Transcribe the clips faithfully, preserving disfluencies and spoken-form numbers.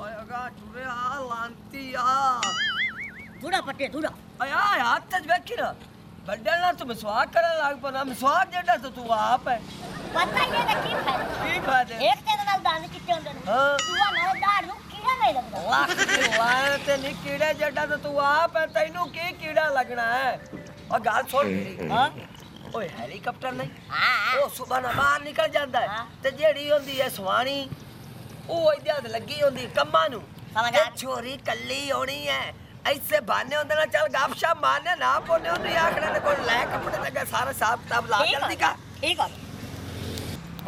थोड़ा पट्टे थोड़ा आया हाथ तज बैठी ना बड्डलना तो मसवाक करन लाग पना मसवाक जेड़ा तो तू आप है पता ही है कि की बात है एक ते नाल दांद किते होंदे हां तू ना दाड़ नु कीड़ा नहीं लगदा वाह वाह ते नहीं कीड़ा जेड़ा तो तू आप है तैनू की कीड़ा लगना है और गाल छोड़ हां ओए हेलीकॉप्टर नहीं हां ओ सुबह ना बाहर निकल जांदा है ते जेड़ी होंदी है सवाणी ओ इदे हद लगी होंदी कम्मा नु समझ छोरी कल्ली होनी है ऐसे बहाने होंदे ना चल गपशप मारने ना बोलने होंदे आखने ने कोई ले कपड़े लगा सारा साफ किताब ला जल्दी का ठीक है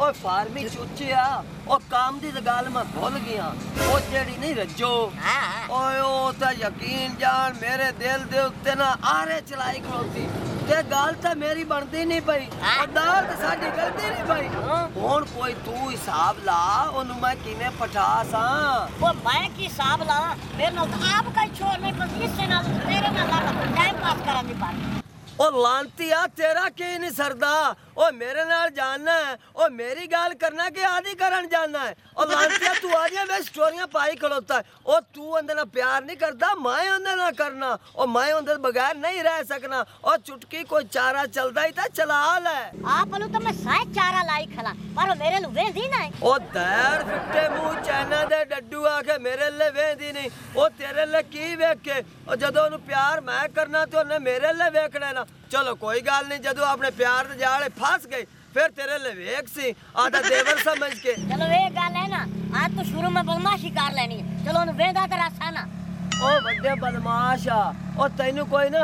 ओए फार्मी चूचिया ओ काम दी गल मैं भूल गया ओ जेड़ी नहीं रज्जो हां ओए ओ ता यकीन जान मेरे दिल दे उत्ते ना आरे चलाई खलोती ते गल ता मेरी बनदी नहीं पई अदाल ते साडी गलती नहीं पई हुन कोई तू हिसाब ला ओनु मैं किने पठासा ओ मैं की हिसाब ला मेरे नाल आप का छोड़ नहीं बस इससे ना तेरे नाल लगा टाइम पास करा दी बात ओ लांती आ तेरा के नहीं सरदा ओ मेरे नाल जानना है ओ मेरी गाल करना के आदि करन जानना है ओ लांती तू आ जा मैं स्टोरियां पाई खलोता ओ तू अंदर ना प्यार नहीं करदा मैं अंदर ना करना ओ मैं अंदर बगैर नहीं रह सकना ओ चुटकी कोई चारा चलदा ही ता चला ले आपनु तो मैं शायद चारा लाई खला पर मेरे नु वेंदी ना ओ दर फिटे मुंह चैना दे डड्डू आके मेरे ले वेंदी नहीं ओ तेरे ले की वेख के ओ जदों नु प्यार मैं करना ते ओने मेरे ले वेखना ना चलो कोई गल नहीं जदों अपने प्यार दे जाले फस गए फिर तेरे ले वेख सी आधा देवर समझ के चलो ये गल है ना आज तो शुरू में बदमाश शिकार लेनी है चलो न वेदा ते रास्ता ना ओ बड्डे बदमाश आ ओ तैनू कोई ना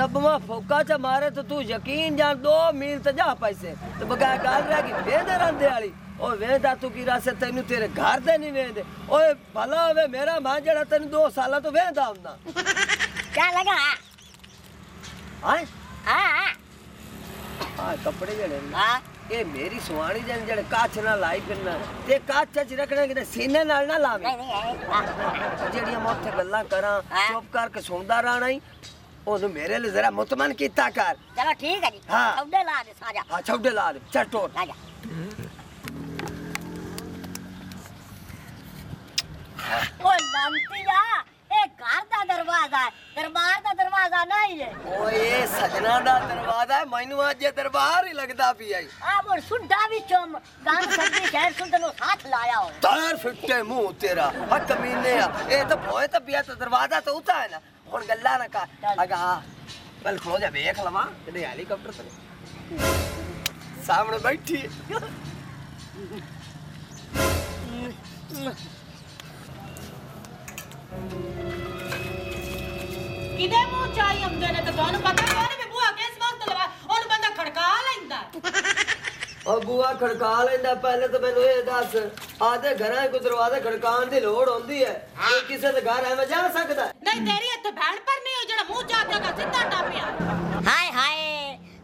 दबवा फोका च मारे तो तू यकीन जान दो मील ते जा पैसे ते बगा गल रह गई वेदे रंदे वाली ओ वेदा तू की रास्ते तैनू तेरे घर दे नहीं वेंदे ओए भला होवे मेरा मां जेड़ा तैनू दो साला तो वेंदा हुंदा क्या लगा हां हां हां कपड़े जड़े हां ये मेरी सुहानी जन जड़े काछ ना लाई फिरना ते काछ च रखना कि सीने नाल ना लावे जड़ियां मैं ओथे गल्ला करा चुप करके सुनदा रहना ही ओनु मेरे लिए जरा मुतमन कीता कर चलो ठीक है जी छौडे ला दे साजा हां छौडे ला दे चटो ला जा ओ लंतिया ए घर दा दरवाजा दरबार दा दरवाजा नहीं है ओ ये सजना दा दरवाजा है मैनू आज ये दरबार ही लगदा पई आई आ मोर सुंडा भी चम गान सदी शहर सुंदनो हाथ लाया हो तार फिटे मुंह तेरा हक कमीने ए तो भोए तो पिया तो दरवाजा तो उता है ना हुन गल्ला ना कर अगा कल खो जा देख लवा तेरे हेलीकॉप्टर से सामने बैठी किदे मु चाई हमदे ने तो तोनु पता कोने में बुआ किस वक्त लवा ओनु बंदा खड़का लेंदा ओ बुआ खड़का लेंदा पहले तो मैनू ए दस आधे घरां को दरवाजे खड़कान दी लोड होंदी है कोई किसे दे घर एवें जा सकदा नहीं तेरी हत्थ भैण पर नहीं हो जेड़ा मुंह चाटा का सीधा टापिया हाय हाय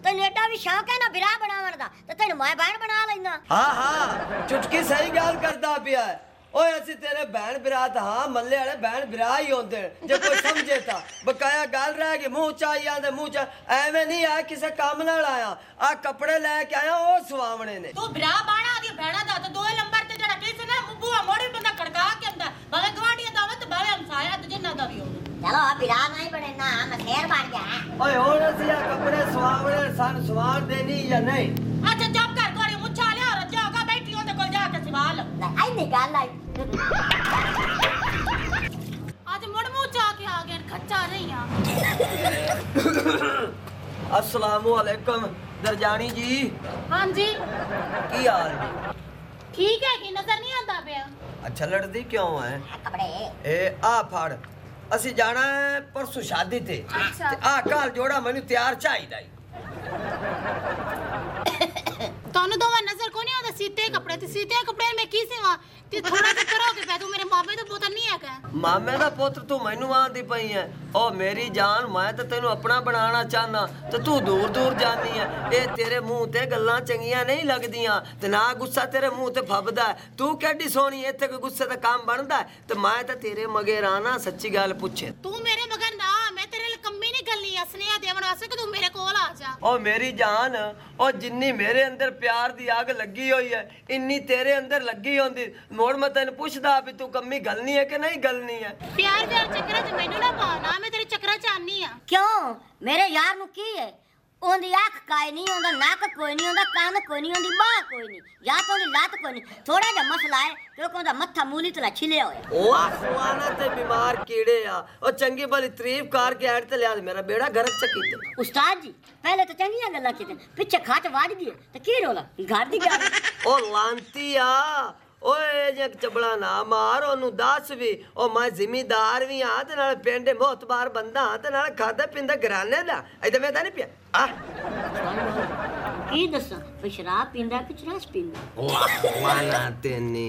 तने एटा भी शौक है ना बिरा बनावन दा ते तने मैं भैण बना लेंदा हां हां चुटकी सही गल करदा पिया ओए ऐसे तेरे बहन बिरात हां मल्ले वाले बहन बिरा ही होंदे जे कोई समझे ता बकाया गल रह गई मुंह चाई आंदे मुंह च एवें नहीं आ किसे काम नाल आया आ कपड़े लेके आया ओ सुवावणे ने तू बिरा बाणा दी भैणा दा तो दो नंबर ते जड़ा किस ना बुआ मोड़ी बंदा खड़का के अंदा भावे गवांढिया दा होवे ते भावे हमसाया ते जिन्ना दा भी हो चलो आ बिरा नहीं बने ना मखेर बन जा ओए होण सी आ कपड़े सुवावणे सन सुवार देनी या नहीं अच्छा चुप कर कोड़ी मुछा ले और जागा बैठी ओंदे कोल जाके सवाल आई नहीं गल आई आज मुड़ मुंह चाके आ गए खच्चा नहीं आ अस्सलाम वालेकुम दरजानी जी हां जी की हाल ठीक है कि नजर नहीं आंदा पिया अच्छा लड़दी क्यों है कपड़े ए आ फड़ असि जाना है परसों शादी ते अच्छा आ काल जोड़ा मैनू तैयार चाहिदा तोनु दोवा नजर कोनी आंदा सीते कपड़े ते सीते कपड़े में की सेवा ते थोड़ा तो करो के पै तू मेरे मामे दा पुत्र नहीं है का मामे दा पुत्र तू मैनू आंदी पई है ओ मेरी जान मैं ते तैनू अपना बनाना चाहना ते तू दूर दूर जानी है ए तेरे मुंह ते गल्लां चंगियां नहीं लगदियां ते ना गुस्सा तेरे मुंह ते फबदा है तू केडी सोनी इथे कोई गुस्से दा काम बनदा है ते मैं ते तेरे मगेर आना सच्ची गल पूछे तू मेरे मगेर ना मैं तेरे लकम्मी नहीं गल्ली नहीं स्नेहा देवन वास्ते कि तू मेरे कोल आ जा। ओ मेरी जान, ओ जिन्नी मेरे अंदर प्यार दी आग लगी हुई है इन्नी तेरे अंदर लगी होंदी। मोड़ मैं तेन पूछदा भी तू कमी गलनी है कि नहीं गलनी है। प्यार दे चक्कर च मैनू ना पा, ना मैं तेरे चक्कर च आनी हां। क्यों मेरे यार नु की है? ओंदी आंख काई नहीं, ओंदा नाक कोई नहीं, ओंदा कान कोई नहीं, ओंदी बाह कोई नहीं, या तो ओंदी लात कोई नहीं। थोड़ा जा मसला है तो कोंदा मत्था मूली तला छिले होए। ओ सुवाना ते बीमार कीड़े आ। ओ चंगी भली तारीफ कार के ऐड ते लिया मेरा बेड़ा घर च कीते। उस्ताद जी पहले तो चंगियां गल्ला कीते, पिछे खाट वाज गई ते की रोला घर दी गल। ओ लांतिया ओए जे चबड़ा ना मार ओनू, दस भी ओ मैं जिमीदार भी हां ते नाल पिंड मोहतबार बंदा हां ते नाल खादा पिंदा घराने दा। इदे मैं ता नहीं पिया आ की दसा शराब पिंदा कि चरस पिंदा। वाह वाला तेने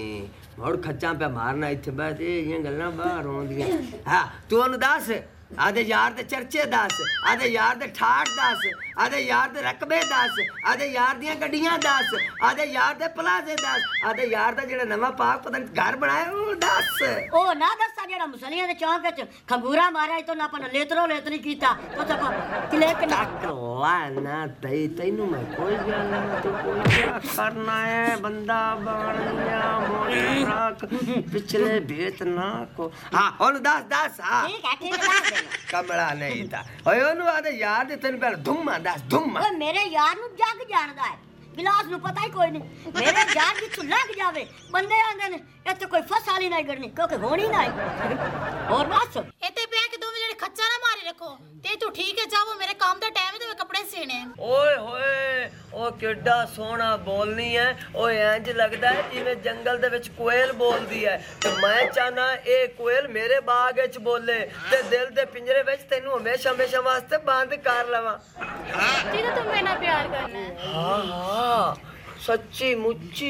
मोड़ खच्चा पे मारना इथे बस ये गल्ला बाहर होंदियां। हां तू ओनू दस आधे यार दे चर्चे दस, आधे यार दे ठाठ दस, आधे यार दे रकबे दस, आधे यार दियां गड्डियां दस, आधे यार दे प्लाजे दस, आधे यार दा जेड़ा नवा पाक पता नहीं घर बनाया ओ दस। ओ ना दसा जेड़ा मुसलियां दे चौक च खंगूरा मारा तो ना अपन लेतरो लेतरी कीता तो तक क्लेक ना करवाना। तई तैनू मैं कोई गल ना तू कोई क्या करना है बंदा बनिया मोराक पिछले बेत ना को। हां ओन दस दस। हां ठीक है ठीक है कमला नहीं था ओए ओनू आदे यार दे तेन पहले धुम्मा दस धुम्मा। ओए मेरे यार नु जग जानदा है, गिलास नु पता ही कोई नहीं। मेरे यार दी चुल्ला लग जावे बंदे आंदे ने इथे कोई फसाली नहीं गड़नी क्योंकि होनी ना है। और बस इथे पे के दो जने खच्चा ना मारे रखो ते तू ठीक है जाओ मेरे काम दा टाइम है ते मैं कपड़े सीने। ओए होए ओ केड़ा सोना बोलनी है। ओ इंज लगदा है जिवें जंगल दे विच कोयल बोलदी है ते मैं चाहना ए कोयल मेरे बाग विच बोले ते दिल दे पिंजरे विच तैनू हमेशा हमेशा वास्ते बंद कर लवां। ठीक है तुम मेरे नाल प्यार करना है। हां हां सच्ची मुच्ची।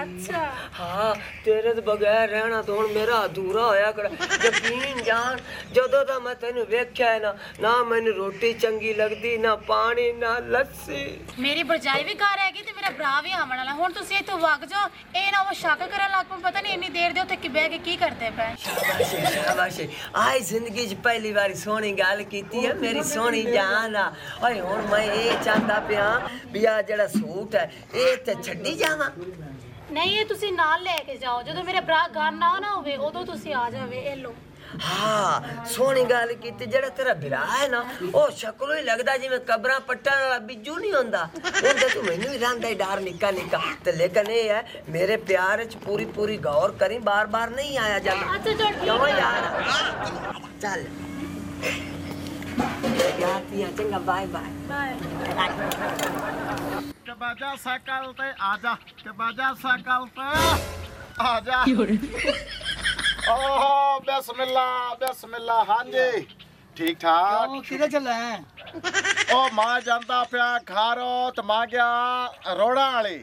अच्छा हां तेरे तो बगैर रहना तो हुण मेरा अधूरा होया खड़ा। यकीन जान जदों दा मैं तैनू वेख्या है ना ना मैनू रोटी चंगी लगदी ना पानी ना लस्सी। मेरी भरजाई भी घर हैगी ते मेरा भरा भी आवन वाला। हुण तुसीं इत्थों वग जाओ ए ना वो शक करन लग पो पता नहीं इन्नी देर दे उत्थे कि बैठ के की करदे पए। शाबाश शाबाश आई जिंदगी च पहली बार सोहनी गल कीती है मेरी सोहनी जान आ। ओए हुण मैं ए चाहंदा पिया भी आ जेड़ा सूट है ए ते छड्डी जावा नहीं ये तुसी नाल लेके जाओ जदों मेरे भरा घर ना ना होवे ओदों तुसी आ जावे ए लो। हां सोहनी गल कीती जेड़ा तेरा भरा है ना ओ शक्लों ही लगदा जिवें कबरा पट्टन वाला बिज्जू नहीं होंदा ओंदा तू मैनू ही रांदा ही डार निक्का निक्का ते लेकिन ए है मेरे प्यार च पूरी पूरी गौर करी बार-बार नहीं आया जांदा। अच्छा चल ठीक है यार चल यातिया चंगा बाय बाय बाय। के बाजा सकल ते आजा, के बाजा सकल ते आजा। ओहो बिस्मिल्लाह बिस्मिल्लाह। हां जी ठीक ठाक। किधर चला है? ओ मां जानदा पिया खारो ते मां गया रोड़ा वाली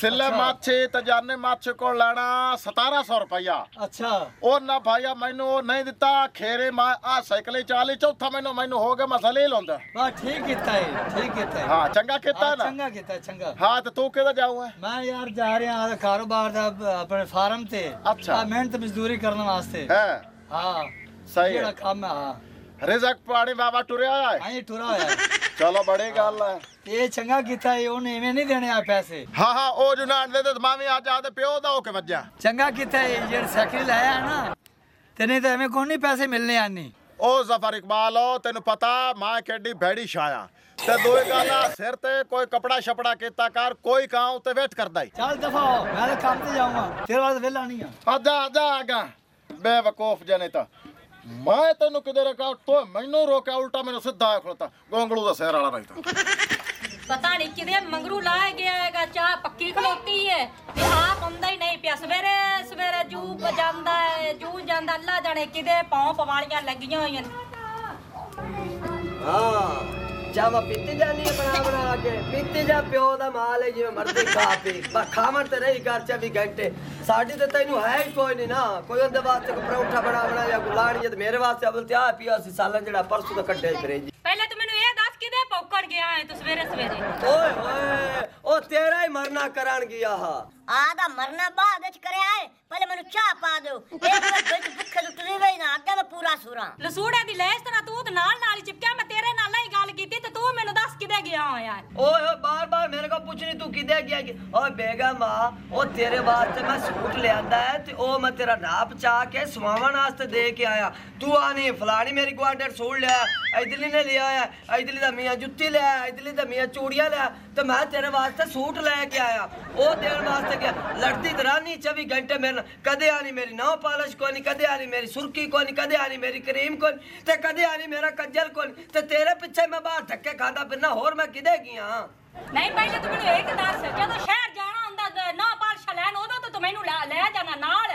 सिल्ले माछे ते जाने माछे को लेना सतारा सौ रुपया। अच्छा ओ ना भाईया मैनू नहीं दिता खेरे मां आ साइकिल चाली चौथा मैनू मैनू हो गया मसले लौंदा। बा ठीक कीता है ठीक कीता है। हां चंगा कीता ना चंगा कीता चंगा। हां तो तू केदा जाऊं है? मैं यार जा रहा हां कारोबार दा अपने फार्म ते। अच्छा मेहनत मजदूरी करने वास्ते हैं। हां सही है काम है। हां रिजक पानी बाबा टुरया है। हां टुरा है चलो बड़ी गल है ये चंगा कीता है ओने एवें नहीं देने आ पैसे। हां हां ओ जो ना दे तो मामी आज आदे पियो दा होके वज्जा चंगा कीता है जे साइकिल लाया है ना तने तो एवें कोई नहीं पैसे मिलने आनी। ओ जफर इकबाल ओ तेनु पता मां केडी भेड़ी छाया ते दोए गाला सिर ते कोई कपड़ा छपड़ा कीता कर कोई काम ते वेट करदा ही। चल दफा हो मैं तो काम ते जाऊंगा तेरे बाद वेला नहीं आ। आजा आजा आगा बेवकूफ जने ता मैं तेनु किधर का तो मैनू रोका उल्टा मैनू सीधा खड़ता गोंगलू दा सिर वाला रहता पता नहीं किधे मंगरू लाया गया है। चाह पक्की खलोती है ते आप आंदा ही नहीं पिया। सवेरे सवेरे जू बजांदा है जू जांदा अल्लाह जाने किधे पांव पवालियां लगियां होईयां। हां जावा पीते जानी है बना बना के पीते जा प्यो दा माल है जिवें मर्जी खा पी बस खावण ते रही घर चौबीस घंटे। साडी ते तैनू है ही कोई नहीं ना कोई ओंदे वास्ते कोई परौठा बना बना या गुलाड़ियत मेरे वास्ते अबल ते आ पिया सी साला जेड़ा परसों दा कट्टे फिरे। पहले तो मैनू ए दस किधे पौकड़ गया है तू सवेरे सवेरे। ओए होए ओ तेरा ही मरना करान गया हा आदा मरना बाद च करे आए पहले मेनू चाह पा दो एक बार भूखे लुटरी वे ना आगे मैं पूरा सूरा लसूड़ा दी लेस तना तू तो नाल नाल चिपक्या मैं तेरे और बेगम आ और तेरे वास्ते मैं सूट लिया है ते ओ मैं तेरा नाप चाह के सुवावन वास्ते दे के आया, तू आ नहीं फलानी मेरी गुआंढर सूट लिया, इदली ने लिया है, इदली दा मियाँ जुत्ती लिया, इदली दा मियाँ चूड़ियाँ लिया, तो मैं तेरे वास्ते सूट लेके आया, ओ तेरे वास्ते क्या लड़ती दरानी चौबी घंटे मेरे कदे आनी मेरी नौ पालश को नहीं, कदे आनी मेरी सुर्खी को नहीं, कदे आनी मेरी क्रीम को नहीं, ते कदे आनी मेरा कज्जल को नहीं, ते तेरे पिछे मैं बाहर धक्के खाता फिरना होर मैं किदे गया। नहीं पहले तू मैनू एक दस जदों शहर जाना हुंदा ना पालशा लैन उदों तो तू मैनू ले जाना नाल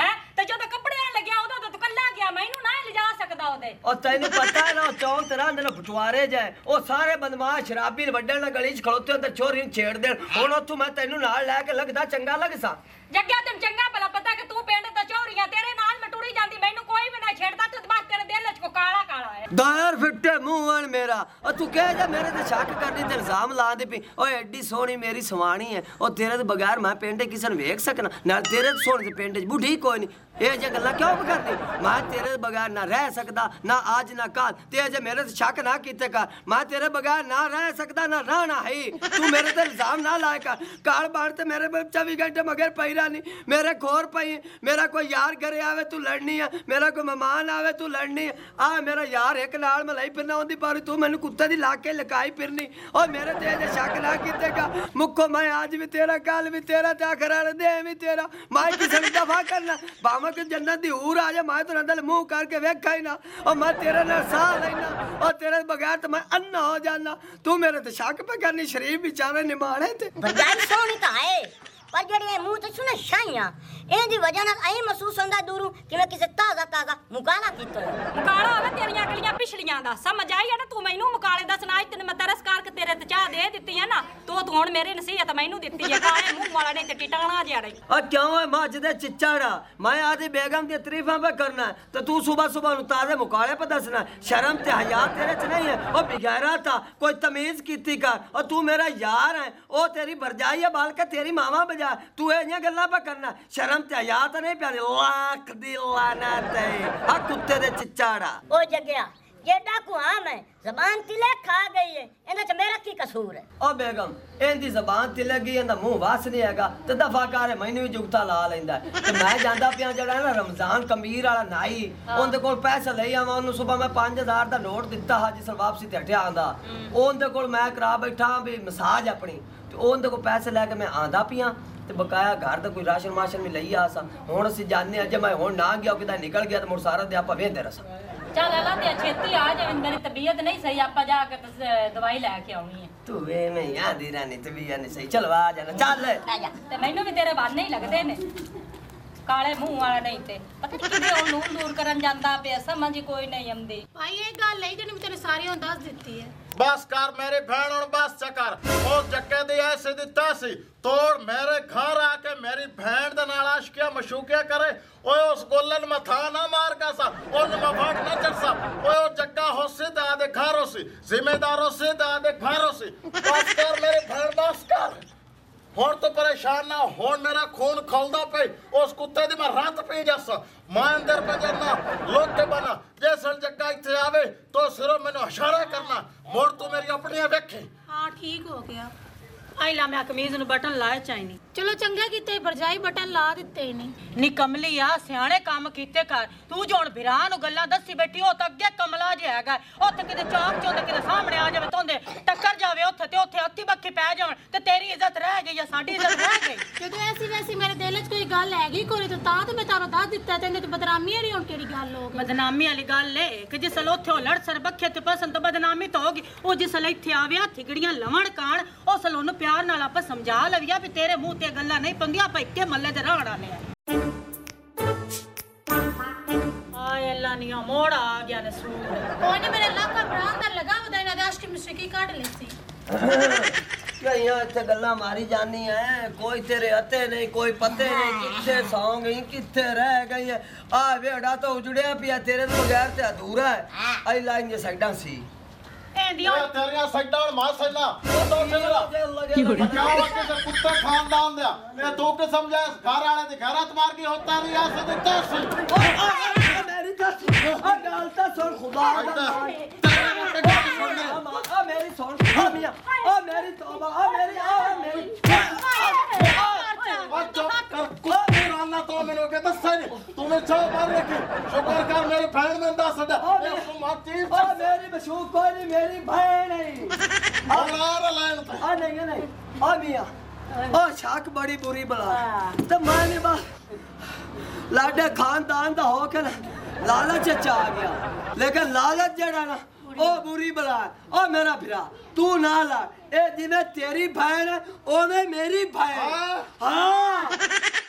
हैं, ते जदों कपड़े आन लगया उदों तो तू कल्ला गया, मैनू ना ले जा सकदा ओदे। ओ तैनू पता है ना चौक ते रांदे ना बटवारे जाए ओ सारे बदमाश शराबी वड्डण ना गली च खड़ोते ते छोरी छेड़ देण, हुण ओथों मैं तैनू नाल ले के लगदा चंगा लगसा जग्गिया, तैनू चंगा भला पता कि तू पिंड दा चोरियां तेरे नाल मटूरी जांदी, मैनू कोई भी ना छेड़दा, तू बस तेरे दिल च को काला काला है दायर फिट्टे मुंह मेरा। और तू कह जा मेरे ते शक करनी ते इल्जाम ला दे पी, ओ एडी सोहनी मेरी सवाणी है और तेरे ते बगैर मैं पिंड किसे नूं वेख सकना ना, तेरे ते सोहनी ते पिंड च बुढ़ी कोई नहीं, ए जे गल्लां क्यों करदी, मैं तेरे बगैर ना रह सकदा ना आज ना कल, ते जे मेरे ते शक ना कीते कर, मैं तेरे बगैर ना रह सकदा ना रहना है, तू मेरे ते इल्जाम ना लाया कर, काल बाण ते मेरे चौबी घंटे मगर पई रहनी, मेरे खोर पई, मेरा कोई यार घरे आवे तू लड़नी है, मेरा कोई मेहमान आवे तू लड़नी है, आ मेरा यार एक नाल मलाई फिरना होंदी पर तू मैनू कुत्ते दी लाके लकाई फिरनी, और मेरे ते जे शक ना कीतेगा मुखो मैं आज भी तेरा कल भी तेरा ते आखर आले दे भी तेरा, मैं किसे दी दफा करना भावें कि जन्नत दी हूर आ जाए, मैं तेरे नाल मुंह करके वेखा ही ना, और मैं तेरे नाल साह लेना और तेरे बगैर तो मैं अन्ना हो जाना, तू मेरे ते शक पे करनी शरीफ बेचारे निमाणे ते बगैर सोनी ता है पर जड़े मुंह ते सुने शाइयां एंदी वजह नाल ऐ महसूस हुंदा दूरों कि मैं किसे ताजा ताजा मुकाला कीता, मुकाला होवे तेरियां अकलियां पिछलियां दा समझ आई है ना, तू मैनू मुकाले दा सुनाई तने मैं तरस कार के तेरे ते चाह दे दित्ती है ना, तू तो हुण मेरी नसीहत मैनू दित्ती है काले मुंह वाला नहीं ते टिटाणा जिया नहीं, ओ क्यों है मज दे चिचड़ा मैं आदी बेगम दी तारीफां पे करना ते तू सुबह सुबह नु ताजे मुकाले पे दसना, शर्म ते हया तेरे च नहीं है, ओ बेगैरत कोई तमीज कीती कर, और तू मेरा यार है ओ तेरी भरजाई है बल्कि तेरी मामा जा, तू ए इयां गल्लां पर करना शर्म ते हया ते नहीं प्यारे लाख दी लानत है आ कुत्ते दे चिचाड़ा। ओ जगिया जेडा को आम है जबान तिले खा गई है एंदा च मेरा की कसूर है, ओ बेगम एंदी जबान तिले गई एंदा मुंह वास नहीं हैगा ते दफाकार मैनू भी जुगता ला लेंदा है, ते मैं जांदा पिया जड़ा ना रमजान कमीर वाला नाई ओंदे कोल पैसा ले आवां, ओनु सुबह मैं पांच हज़ार दा नोट दित्ता हाजी सर वापसी ते हटिया आंदा, ओंदे कोल मैं करा बैठा भी मसाज अपनी उन को पैसे लैके मैं आंदा पिया ते बकाया घर का कोई राशन माशन भी लई आसा, हुण असीं जाने अज मैं हुण ना गया किदा निकल गया ते मुड़ सारा दिन आपां वेंदे रहां, चल अल्लाह ते छेती आ जा मेरी तबीयत नहीं सही आपां जाके दवाई लैके आउणी है, तू वे मैं याद ही रहनी तबीयत नहीं सही चल आ जाना चल ते मैनू भी तेरे बहाने ही लगदे ने काले मुंह वाला नहीं ते पता नहीं किदे ओ नूर नूर करन जांदा पे समझ कोई नहीं आंदी, भाई ए गल नहीं जणी मैं तेरे सारे हुण दस दित्ती है, बस कर मेरे भैन और बस चकर और जक्के दी ऐसे दिता सी तोड़ मेरे घर आके मेरी भैन दे नाल आशिकिया मशूकिया करे, ओए उस गोलन मथा ना मार का सा उन मफाट ना चरसा, ओए ओ जक्का होसी दा दे घर होसी जिम्मेदार होसी दा दे घर होसी, बस कर मेरे भैन बस कर होर तो परेशान ना होर, मेरा खून खौलदा पे उस कुत्ते दी मैं रात पी जासा, मैं अंदर बजना लोटे बना जे सन जक्का इथे आवे तो सिर्फ मैनू इशारा करना, मोड़ तू मेरी अपनी वेखे। हां ठीक हो गया आई ला मैं कमीज नु बटन लाया चाहिए, चलो चंगा कीते भरजाई बटन ला दिते ही नहीं, निकमली आ सियाणे काम कीते कर, तू जोन बिरान गल्ला दसी बैठी हो त अगे कमला जे हैगा ओथे किते चौक चोंदे किते सामने आ जावे तोंदे टक्कर जावे ओथे ते ओथे अत्ती बक्की पै जावन ते तेरी इज्जत रह गई या साडी इज्जत रह गई, क्योंकि ऐसी वैसी मेरे दिल च कोई गल हैगी कोई तो तां ते मैं तारो दस दित्ता तेने ते बदनामी आली हुन केड़ी गल हो गई, बदनामी आली गल ए कि जिसल ओथे लड़ सर बक्खे ते पसंद तो बदनामी तो होगी, ओ जिसल इथे आवे ठिगड़ियां लवण कान ओसल ओनु प्यार नाल आपा समझा लविया भी तेरे मुंह ते गल्ला नहीं पंदिया आपा इक्के मल्ले ते रहण आले आय अल्लाह निया मोड़ आ गया ने सूट कोने मेरे लाका प्राण दा लगा वदा इना राष्ट्र की मुश्किल काट लेसी क्या यहां इथे गल्ला मारी जानी है, कोई तेरे हते नहीं कोई पते नहीं किथे सौ गई किथे रह गई है, आ वेड़ा तो उजड़या पिया तेरे तो बगैर ते अधूरा है, आई लाइन जे सकदा सी एंडियो तेरिया सड्डा और मां सैला ओ तो चला क्या वाके सर कुत्ता खानदान दिया मैं तो के समझा घर वाले दे घर हाथ मार के होता नहीं आ सकता ओ मेरी दस ओ गलता सुन खुदा दा तेरा मुंडा सुन ओ मेरी सुन ओ मियां ओ मेरी तौबा ओ मेरी ओ मेरी हमेशा मार रखी शुक्र कर मेरी बहन में अंदाज सदा मेरी मां चीफ और मेरी बशू कोई नहीं मेरी बहन नहीं और लाइन पे आ नहीं नहीं आ मियां ओ शाक बड़ी बुरी बला तो माने बा लाडा खानदान दा होकर लालच आ गया लेकिन लालच जड़ा ना ओ बुरी बला ओ मेरा भरा तू ना ला ए जिने तेरी बहन है ओने मेरी बहन हां